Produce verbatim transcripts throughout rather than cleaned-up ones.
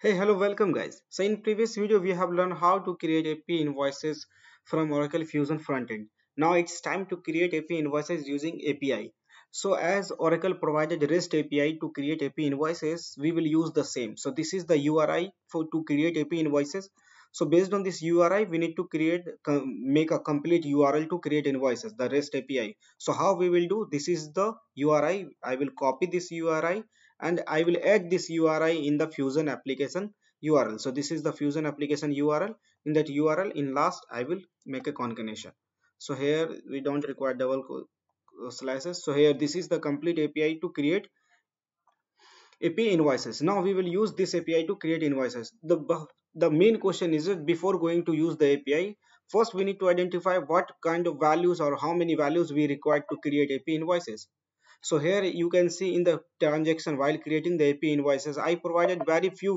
Hey, hello, welcome guys. So in previous video we have learned how to create A P invoices from Oracle Fusion frontend. Now it's time to create A P invoices using A P I. So as Oracle provided REST A P I to create A P invoices, we will use the same. So this is the U R I for to create A P invoices. So based on this U R I, we need to create make a complete U R L to create invoices, the REST A P I. So how we will do? This is the U R I. I will copy this U R I and I will add this U R I in the Fusion application U R L. So this is the Fusion application U R L. In that U R L, in last, I will make a concatenation. So here we don't require double slices. So here this is the complete A P I to create A P invoices. Now we will use this A P I to create invoices. The The main question is that before going to use the A P I, first we need to identify what kind of values or how many values we require to create A P invoices. So here you can see in the transaction while creating the A P invoices, I provided very few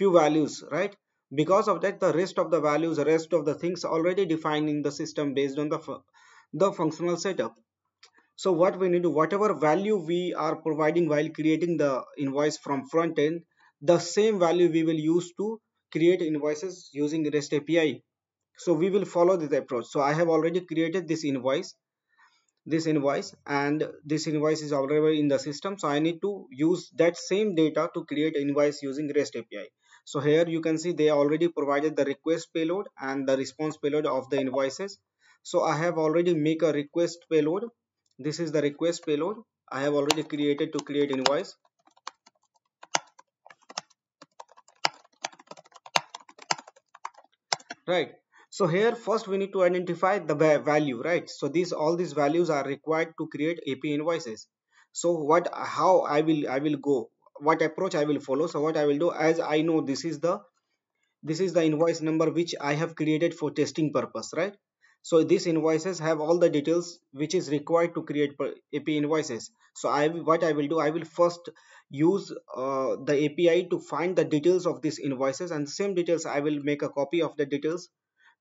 few values, right? Because of that, the rest of the values, rest of the things already defined in the system based on the the functional setup. So what we need to, whatever value we are providing while creating the invoice from front end, the same value we will use to create invoices using REST A P I. So we will follow this approach. So I have already created this invoice, this invoice, and this invoice is already in the system. So I need to use that same data to create invoice using REST A P I. So here you can see they already provided the request payload and the response payload of the invoices. So I have already made a request payload. This is the request payload I have already created to create invoice. Right. So here first we need to identify the value, right? So these all these values are required to create A P invoices. So what, how I will I will go, what approach I will follow. So what I will do, as I know this is the this is the invoice number which I have created for testing purpose, right? So these invoices have all the details which is required to create A P invoices. So I what I will do, I will first use uh, the A P I to find the details of these invoices, and same details I will make a copy of the details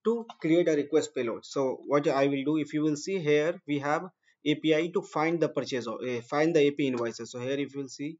to create a request payload. So what I will do, if you will see here, we have A P I to find the purchase or uh, find the A P invoices. So here if you will see,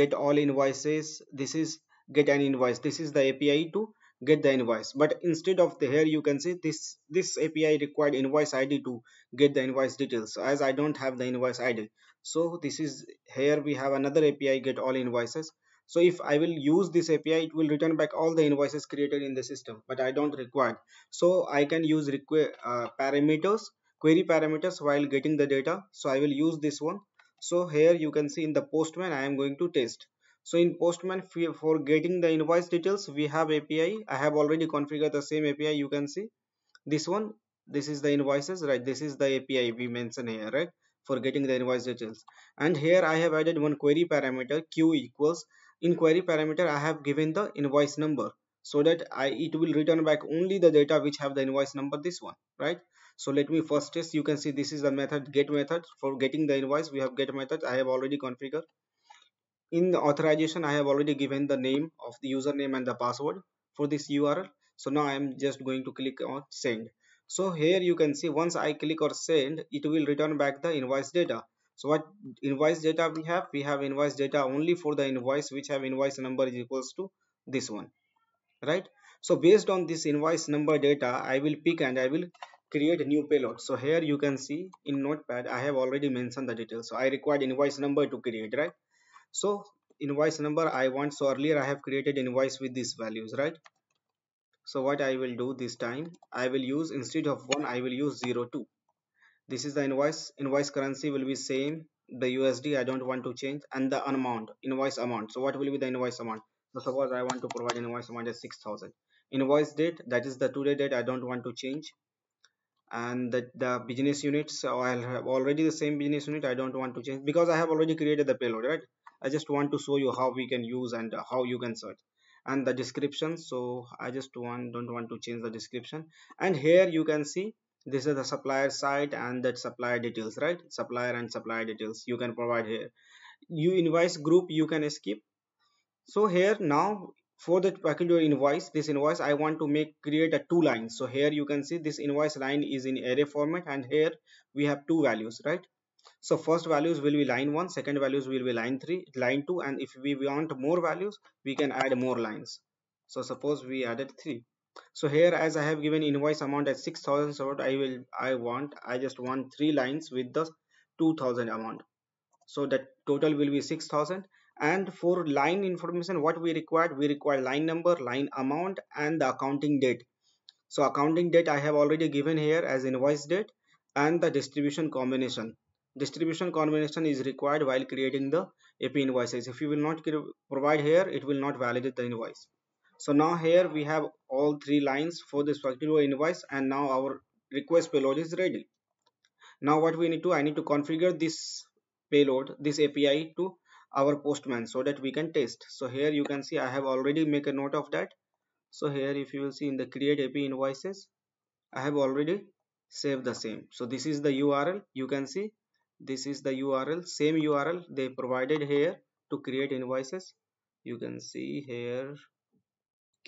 get all invoices. This is get an invoice. This is the A P I to get the invoice, but instead of the here you can see this this A P I required invoice I D to get the invoice details. So as I don't have the invoice I D, so this is here we have another A P I, get all invoices. So if I will use this A P I, it will return back all the invoices created in the system, but I don't require. So I can use require uh, parameters, query parameters while getting the data. So I will use this one. So here you can see in the Postman I am going to test. So in Postman, for getting the invoice details, we have A P I. I have already configured the same A P I. You can see this one. This is the invoices, right? This is the A P I we mentioned here, right? For getting the invoice details. And here I have added one query parameter, Q equals. In query parameter, I have given the invoice number so that I it will return back only the data which have the invoice number. This one, right? So let me first test. You can see this is the method get method for getting the invoice. We have get method. I have already configured. In the authorization, I have already given the name of the username and the password for this U R L. So now I am just going to click on send. So here you can see once I click or send, it will return back the invoice data. So what invoice data we have? We have invoice data only for the invoice which have invoice number is equals to this one, right? So based on this invoice number data, I will pick and I will create a new payload. So here you can see in Notepad, I have already mentioned the details. So I required invoice number to create, right? So invoice number I want. So earlier I have created invoice with these values, right? So what I will do this time, I will use instead of one, I will use zero two. This is the invoice. Invoice currency will be same. The U S D I don't want to change, and the amount, invoice amount. So what will be the invoice amount? So suppose I want to provide invoice amount as six thousand. Invoice date, that is the today date, I don't want to change. And the, the business units, so I'll have already the same business unit, I don't want to change because I have already created the payload, right? I just want to show you how we can use and how you can search. And the description, so I just want don't want to change the description. And here you can see this is the supplier side and that supplier details, right? Supplier and supplier details you can provide here. You invoice group you can skip. So here now for that particular invoice, this invoice I want to make create a two lines. So here you can see this invoice line is in array format, and here we have two values, right? So first values will be line one, second values will be line three, line two, and if we want more values, we can add more lines. So suppose we added three. So here, as I have given invoice amount as six thousand, so what I will I want I just want three lines with the two thousand amount. So that total will be six thousand. And for line information, what we required, we require line number, line amount, and the accounting date. So accounting date I have already given here as invoice date, and the distribution combination. Distribution combination is required while creating the A P invoices. If you will not provide here, it will not validate the invoice. So now here we have all three lines for this particular invoice, and now our request payload is ready. Now what we need to, I need to configure this payload, this A P I to our Postman so that we can test. So here you can see I have already made a note of that. So here if you will see in the create A P invoices, I have already saved the same. So this is the U R L, you can see this is the U R L, same U R L they provided here to create invoices. You can see here,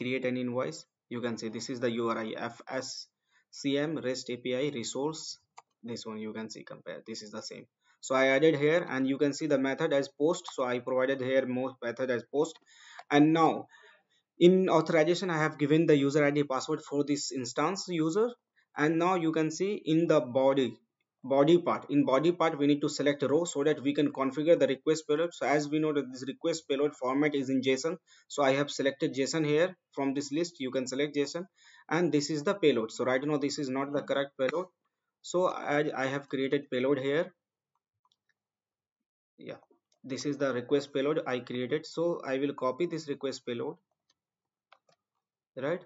create an invoice. You can see this is the U R I, F S C M REST A P I resource. This one you can see, compare, this is the same. So I added here, and you can see the method as post. So I provided here most method as post. And now in authorization, I have given the user I D password for this instance user. And now you can see in the body body part, in body part we need to select a row so that we can configure the request payload. So as we know that this request payload format is in JSON, so I have selected JSON here. From this list you can select JSON, and this is the payload. So right now this is not the correct payload, so i, I have created payload here. Yeah, this is the request payload I created. So I will copy this request payload, right,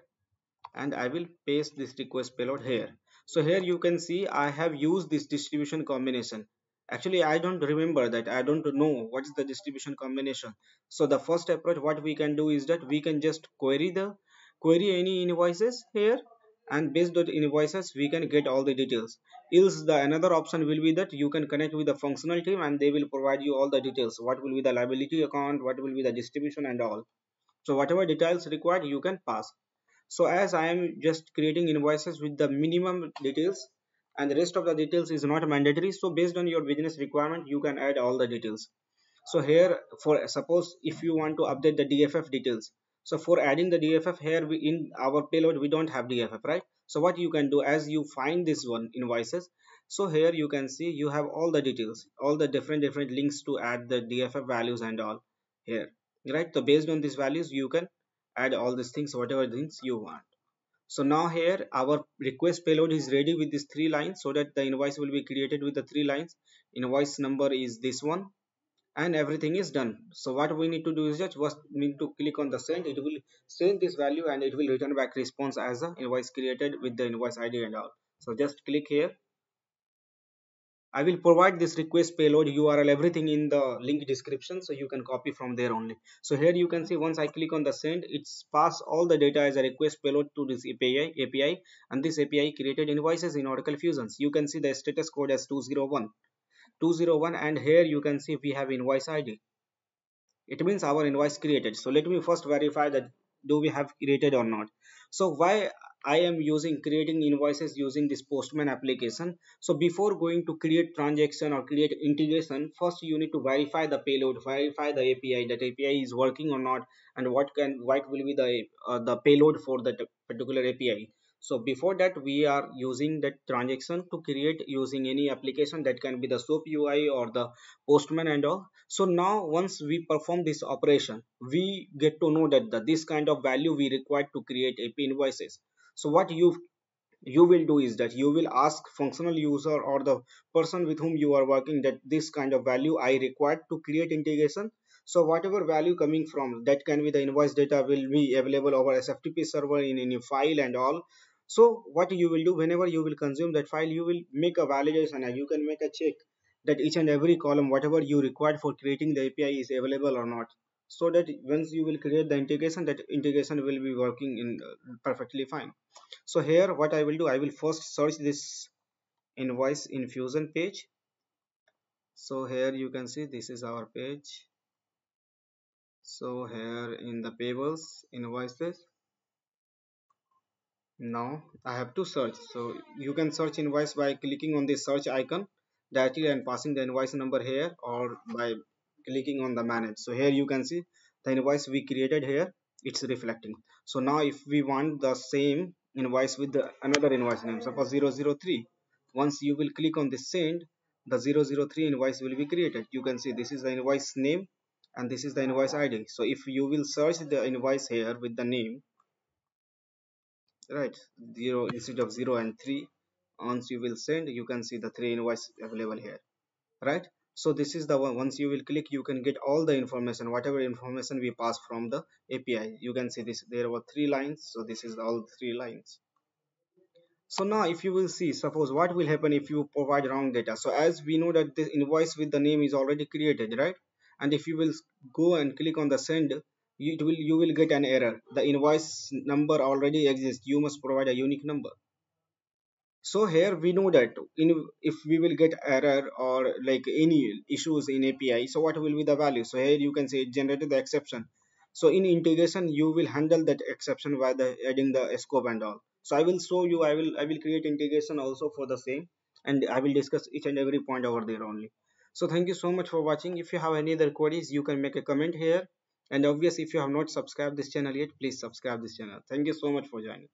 and I will paste this request payload here. So here you can see I have used this distribution combination. Actually I don't remember that, I don't know what is the distribution combination. So the first approach what we can do is that we can just query the query any invoices here, and based on invoices we can get all the details. Else the another option will be that you can connect with the functional team and they will provide you all the details. What will be the liability account, what will be the distribution and all. So whatever details required you can pass. So as I am just creating invoices with the minimum details, and the rest of the details is not mandatory. So based on your business requirement, you can add all the details. So here, for suppose if you want to update the D F F details. So for adding the D F F here, we, in our payload, we don't have D F F, right? So what you can do, as you find this one invoices. So here you can see you have all the details, all the different different links to add the D F F values and all here, right? So based on these values, you can add all these things, whatever things you want. So now here our request payload is ready with these three lines, so that the invoice will be created with the three lines. Invoice number is this one, and everything is done. So what we need to do is just we need to click on the send. It will send this value and it will return back response as an invoice created with the invoice I D and all. So just click here. I will provide this request payload U R L, everything in the link description, so you can copy from there only. So here you can see once I click on the send, it's pass all the data as a request payload to this A P I, A P I, and this A P I created invoices in Oracle Fusion. You can see the status code as two zero one, two zero one, and here you can see we have invoice I D. It means our invoice created. So let me first verify that do we have created or not. So why I am using creating invoices using this Postman application. So before going to create transaction or create integration, first you need to verify the payload, verify the A P I, that A P I is working or not, and what can what will be the uh, the payload for that particular A P I. So before that we are using that transaction to create using any application, that can be the SOAP U I or the Postman and all. So now once we perform this operation, we get to know that the, this kind of value we require to create A P invoices. So what you you will do is that you will ask functional user or the person with whom you are working that this kind of value I required to create integration. So whatever value coming from, that can be the invoice data will be available over S F T P server in any file and all. So what you will do, whenever you will consume that file, you will make a validation and you can make a check that each and every column, whatever you required for creating the A P I is available or not. So that once you will create the integration, that integration will be working in uh, perfectly fine. So here what I will do, I will first search this invoice infusion page. So here you can see this is our page. So here in the payables invoices, now I have to search. So you can search invoice by clicking on this search icon directly and passing the invoice number here, or by clicking on the manage. So here you can see the invoice we created here, it's reflecting. So now if we want the same invoice with the another invoice name, suppose zero zero three, once you will click on the send, the zero zero three invoice will be created. You can see this is the invoice name and this is the invoice I D. So if you will search the invoice here with the name, right, zero instead of zero and three, once you will send, you can see the three invoice available here, right? So this is the one. Once you will click, you can get all the information, whatever information we pass from the A P I. You can see this, there were three lines. So this is all three lines. So now if you will see, suppose what will happen if you provide wrong data. So as we know that the invoice with the name is already created, right? And if you will go and click on the send, it will, you will get an error. The invoice number already exists. You must provide a unique number. So here we know that in, if we will get error or like any issues in A P I, so what will be the value? So here you can say it generated the exception. So in integration, you will handle that exception by the adding the scope and all. So I will show you, I will, I will create integration also for the same, and I will discuss each and every point over there only. So thank you so much for watching. If you have any other queries, you can make a comment here. And obviously, if you have not subscribed this channel yet, please subscribe this channel. Thank you so much for joining.